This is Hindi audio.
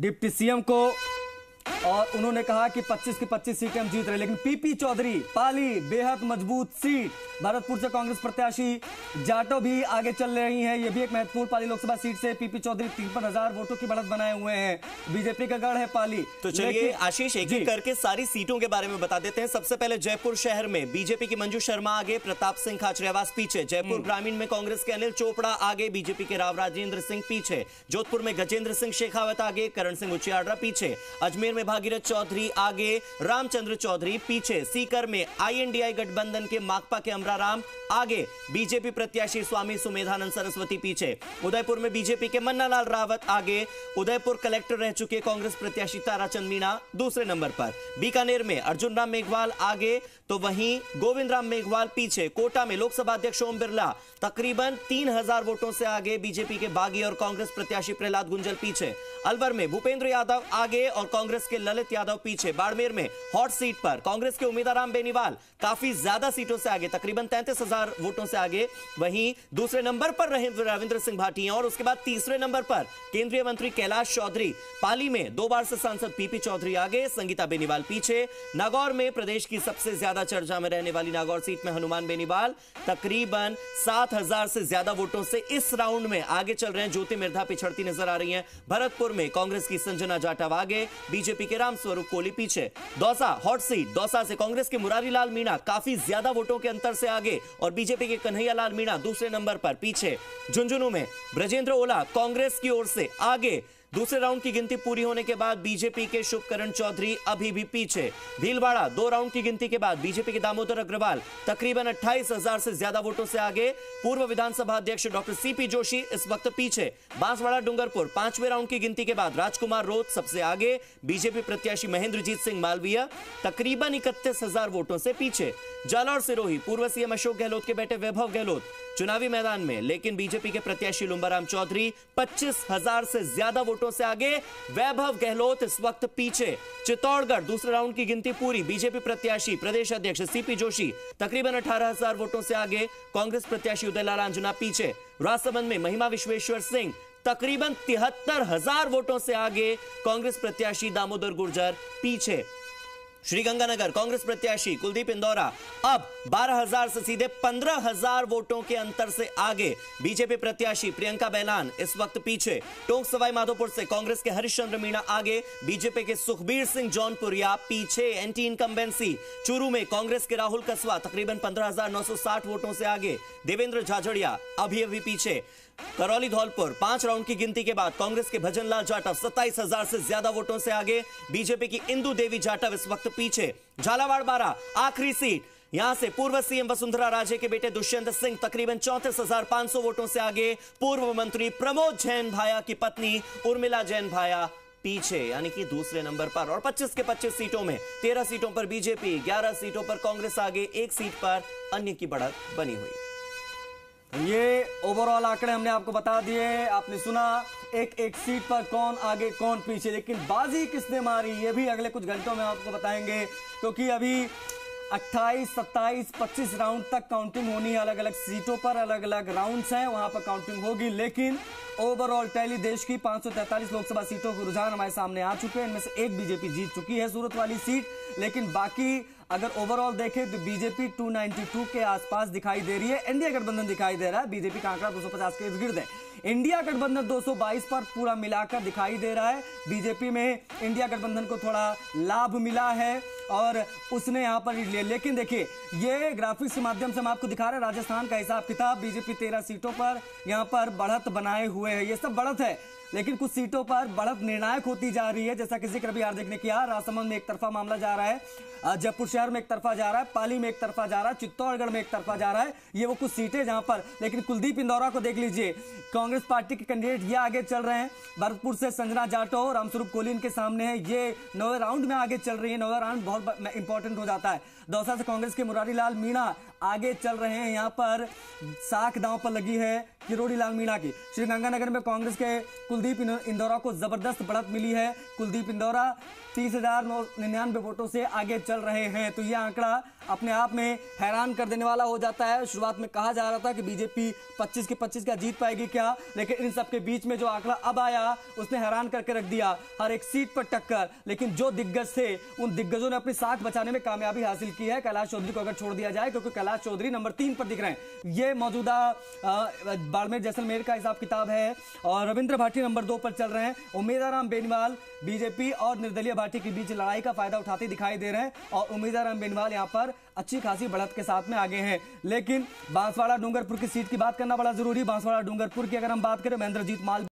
डिप्टी सीएम को, और उन्होंने कहा कि 25 की 25 सीटें हम जीत रहे। लेकिन पीपी चौधरी पाली बेहद मजबूत सीट, भरतपुर से कांग्रेस प्रत्याशी जाटव भी आगे चल रही हैं। ये भी एक महत्वपूर्ण पाली लोकसभा सीट से पीपी चौधरी 53,000 वोटों की बढ़त बनाए हुए हैं। बीजेपी का गढ़ है पाली। तो चलिए आशीष एक एक करके सारी सीटों के बारे में बता देते हैं। सबसे पहले जयपुर शहर में बीजेपी की मंजू शर्मा आगे, प्रताप सिंह खाचरेवास पीछे। जयपुर ग्रामीण में कांग्रेस के अनिल चोपड़ा आगे, बीजेपी के राव राजेंद्र सिंह पीछे। जोधपुर में गजेंद्र सिंह शेखावत आगे, करण सिंह उचियाड्रा पीछे। अजमेर में भागीरथ चौधरी आगे, रामचंद्र चौधरी पीछे। सीकर में आईएनडीआई गठबंधन के माकपा के अमराराम आगे, बीजेपी प्रत्याशी स्वामी सुमेधानंद सरस्वती पीछे। उदयपुर में बीजेपी के मन्नालाल रावत आगे, उदयपुर कलेक्टर रह चुके कांग्रेस प्रत्याशी ताराचंद मीणा दूसरे नंबर पर। बीकानेर में अर्जुन राम मेघवाल आगे, तो वहीं गोविंद राम मेघवाल पीछे। कोटा में लोकसभा अध्यक्ष ओम बिरला तकरीबन 3,000 वोटों से आगे, बीजेपी के बागी और कांग्रेस प्रत्याशी प्रहलाद गुंजल पीछे। अलवर में भूपेंद्र यादव आगे और कांग्रेस के ललित यादव पीछे। बाड़मेर में हॉट सीट पर कांग्रेस के उमेदाराम बेनीवाल काफी ज्यादा सीटों से आगे, तकरीबन 33,000 वोटों से आगे। वहीं दूसरे नंबर पर रहे रविंद्र सिंह भाटिया, और उसके बाद तीसरे नंबर पर केंद्रीय मंत्री कैलाश चौधरी। पाली में दो बार से सांसद पीपी चौधरी आगे, संगीता बेनीवाल पीछे। नागौर में प्रदेश की सबसे ज्यादा चर्चा में रहने वाली नागौर सीट में हनुमान बेनीवाल तकरीबन 7,000 से ज्यादा वोटों से इस राउंड में आगे चल रहे हैं। ज्योति मिर्धा पिछड़ती नजर आ रही है। भरतपुर में कांग्रेस की संजना जाटव आगे, बीजेपी के रामस्वरूप कोली पीछे। दौसा हॉट सीट, दौसा से कांग्रेस के मुरारीलाल मीणा काफी ज्यादा वोटों के अंतर से आगे और बीजेपी के कन्हैयालाल मीणा दूसरे नंबर पर पीछे। झुंझुनू में ब्रजेंद्र ओला कांग्रेस की ओर से आगे, दूसरे राउंड की गिनती पूरी होने के बाद बीजेपी के शुभकरण चौधरी अभी भी पीछे। भीलवाड़ा दो राउंड की गिनती के बाद बीजेपी के दामोदर अग्रवाल तकरीबन 28,000 से ज्यादा वोटों से आगे, पूर्व विधानसभा अध्यक्ष डॉक्टर सीपी जोशी इस वक्त पीछे। बांसवाड़ा डूंगरपुर पांचवें राउंड की गिनती के बाद राजकुमार रोत सबसे आगे, बीजेपी प्रत्याशी महेंद्रजीत सिंह मालवीय तकरीबन 31,000 वोटों से पीछे। जालौर सिरोही पूर्व सीएम अशोक गहलोत के बेटे वैभव गहलोत चुनावी मैदान में, लेकिन बीजेपी के प्रत्याशी लुम्बाराम चौधरी 25,000 से ज्यादा वोटों से आगे, वैभव गहलोत इस वक्त पीछे। चित्तौड़गढ़ दूसरे राउंड की गिनती पूरी, बीजेपी प्रत्याशी प्रदेश अध्यक्ष सीपी जोशी तकरीबन 18,000 वोटों से आगे, कांग्रेस प्रत्याशी उदयलाल अंजना पीछे। राजसमंद में महिमा विश्वेश्वर सिंह तकरीबन 73,000 वोटों से आगे, कांग्रेस प्रत्याशी दामोदर गुर्जर पीछे। श्रीगंगानगर कांग्रेस प्रत्याशी कुलदीप इंदौरा अब 12,000 से सीधे 15,000 वोटों के अंतर से आगे, बीजेपी प्रत्याशी प्रियंका बैलान इस वक्त पीछे। टोंक सवाई माधोपुर से कांग्रेस के हरिश्चंद्र मीणा आगे, बीजेपी के सुखबीर सिंह जौनपुरिया पीछे, एंटी इनकम्बेंसी। चूरू में कांग्रेस के राहुल कसवा तकरीबन 15,960 वोटों से आगे, देवेंद्र झाझड़िया अभी अभी पीछे। करौली धौलपुर पांच राउंड की गिनती के बाद कांग्रेस के भजनलाल जाटव 27,000 से ज्यादा वोटों से आगे, बीजेपी की इंदू देवी जाटव इस वक्त पीछे। झालावाड़ 12 आखिरी सीट, यहां से पूर्व सीएम वसुंधरा राजे के बेटे दुष्यंत सिंह तकरीबन 34,500 वोटों से आगे, पूर्व मंत्री प्रमोद जैन भाया की पत्नी उर्मिला जैन भाया पीछे, यानी कि दूसरे नंबर पर। और 25 के 25 सीटों में 13 सीटों पर बीजेपी, 11 सीटों पर कांग्रेस आगे, एक सीट पर अन्य की बढ़त बनी हुई। ये ओवरऑल आंकड़े हमने आपको बता दिए, आपने सुना एक एक सीट पर कौन आगे कौन पीछे, लेकिन बाजी किसने मारी ये भी अगले कुछ घंटों में आपको बताएंगे, क्योंकि अभी 28, 27, 25 राउंड तक काउंटिंग होनी है। अलग अलग सीटों पर अलग अलग राउंड्स हैं, वहां पर काउंटिंग होगी। लेकिन ओवरऑल टैली देश की 543 लोकसभा सीटों के रुझान हमारे सामने आ चुके हैं। इनमें से एक बीजेपी जीत चुकी है, सूरत वाली सीट, लेकिन बाकी अगर ओवरऑल देखें तो बीजेपी 292 के आसपास दिखाई दे रही है। एनडीए गठबंधन दिखाई दे रहा है, बीजेपी का आंकड़ा 250 के गिर्द है। इंडिया गठबंधन 222 पर पूरा मिलाकर दिखाई दे रहा है। बीजेपी में इंडिया गठबंधन को थोड़ा लाभ मिला है और उसने यहाँ पर लीड लिया। लेकिन देखिए ये ग्राफिक्स के माध्यम से हम आपको दिखा रहे हैं राजस्थान का हिसाब किताब। बीजेपी 13 सीटों पर यहाँ पर बढ़त बनाए हुए है। ये सब बढ़त है, लेकिन कुछ सीटों पर बढ़त निर्णायक होती जा रही है, जैसा कि जिक्र भी यार देखने किया। राजसमंद में एक तरफा मामला जा रहा है, जयपुर शहर में एक तरफा जा रहा है, पाली में एक तरफा जा रहा है, चित्तौड़गढ़ में एक तरफा जा रहा है। ये वो कुछ सीटें जहां पर, लेकिन कुलदीप इंदौरा को देख लीजिए, कांग्रेस पार्टी के कैंडिडेट ये आगे चल रहे हैं। भरतपुर से संजना जाटव, रामस्वरूप कोली इनके सामने है, ये नौवे राउंड में आगे चल रही है। नौवा राउंड बहुत इंपॉर्टेंट हो जाता है। दौसा से कांग्रेस के मुरारीलाल मीणा आगे चल रहे हैं। यहाँ पर साख दांव पर लगी है किरोड़ीलाल मीणा की। श्रीगंगानगर में कांग्रेस के कुलदीप इंदौरा को जबरदस्त बढ़त मिली है। कुलदीप इंदौरा 30,999 वोटों से आगे चल रहे हैं। तो यह आंकड़ा अपने आप में हैरान कर देने वाला हो जाता है। शुरुआत में कहा जा रहा था कि बीजेपी 25 के 25 क्या जीत पाएगी क्या, लेकिन इन सब के बीच में जो आंकड़ा अब आया उसने हैरान करके रख दिया। हर एक सीट पर टक्कर, लेकिन जो दिग्गज थे उन दिग्गजों ने अपनी साख बचाने में कामयाबी हासिल की है। कैलाश चौधरी को अगर छोड़ दिया जाए, क्योंकि कैलाश चौधरी नंबर 3 पर दिख रहे हैं, ये मौजूदा बाड़मेर जैसलमेर का हिसाब किताब है, और रविंद्र भाटी नंबर 2 पर चल रहे हैं। उमेदाराम बेनवाल बीजेपी और निर्दलीय भाटी के बीच लड़ाई का फायदा उठाते दिखाई दे रहे हैं, और उमेदाराम बेनवाल यहाँ पर अच्छी खासी बढ़त के साथ में आगे हैं। लेकिन बांसवाड़ा डूंगरपुर की सीट की बात करना बड़ा जरूरी। बांसवाड़ा डूंगरपुर की अगर हम बात करें, महेंद्रजीत माल